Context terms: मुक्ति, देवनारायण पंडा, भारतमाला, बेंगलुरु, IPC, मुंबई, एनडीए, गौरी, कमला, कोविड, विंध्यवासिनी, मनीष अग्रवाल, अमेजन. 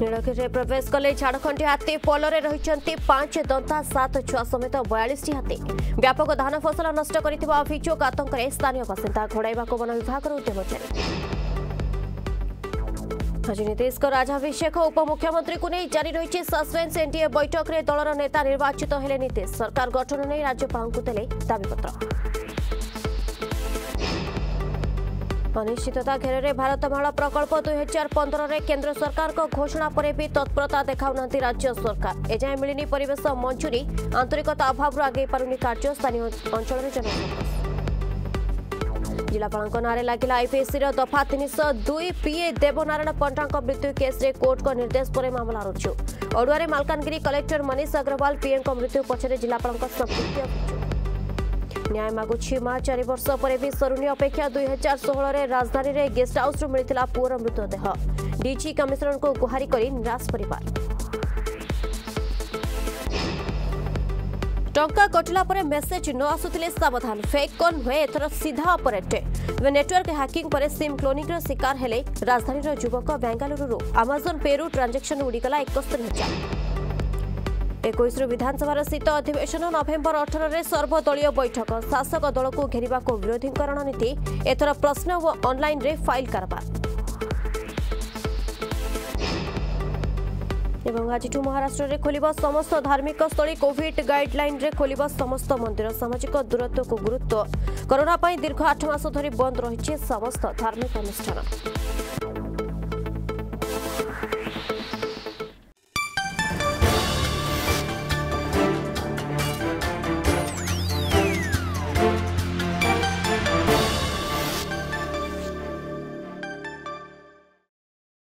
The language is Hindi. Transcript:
नीलगिरी प्रवेश कले झाड़खंडी हाथी पोलरे रही 5 दंता 7 छुआ समेत 42 हाथी व्यापक धान फसल नष्ट करिथिबा अभियोग आतंकरे स्थानीय बासिंदा घोड़ाइबाक वन विभाग उद्यम जारी। नीतीश राजाभिषेक उपमुख्यमंत्री को नहीं जारी रही सस्पेन्स। एनडीए बैठक में दलर नेता निर्वाचित हेले नीतीश। सरकार गठन नहीं राज्यपाल को देले दाबीपत्र। अनिश्चितता घेर में भारतमाला प्रकल्प 2015 में केंद्र सरकार को घोषणा पर भी तत्परता देखाऊना राज्य सरकार। एजाएं मिलनी परिवेश मंजूरी आंतरिकता अभाव आगे पारुनी कार्य स्थानीय अंचल में जन जिलापाल नारे लगे आईपीसी दफा 302 पीए देवनारायण पंडा मृत्यु केस रे कोर्ट को निर्देश पर मामला रुजु। अड़ुआर मालकानगिरी कलेक्टर मनीष अग्रवाल पीएं मृत्यु पछे जिलापाल संपृक्ति। न्याय मागुछी मां 4 वर्ष पर भी सरुनी अपेक्षा। 2016 में राजधानी रे गेस्ट हाउस मिलता पुअर मृतदेह। डीजी कमिश्नर को गुहारि करी निराश परिवार। टंका कटिला पर मेसेज न आसुतिले सावधान। फेक कॉल हुए एथर सीधा ऑपरेट। नेटवर्क हैकिंग पर सिम क्लोनिंग शिकार हेले राजधानी रो युवक। बेंगलुरु अमेजन पे रु ट्रांजैक्शन उड़ीगला 71,000। 21 विधानसभा शीत अधिवेशन नवेम्बर 18 में सर्वदलीय बैठक। शासक दल को घेरवा को विरोधी रणनीति। एथर प्रश्न व ऑनलाइन रे फाइल कारबार। आज महाराष्ट्र में खोल समस्त धार्मिक स्थली। कोविड गाइडलाइन रे खोल समस्त मंदिर। सामाजिक दूरत्व को गुरुत्व। कोरोना दीर्घ 8 मास धरी बंद रही समस्त धार्मिक अनुष्ठान।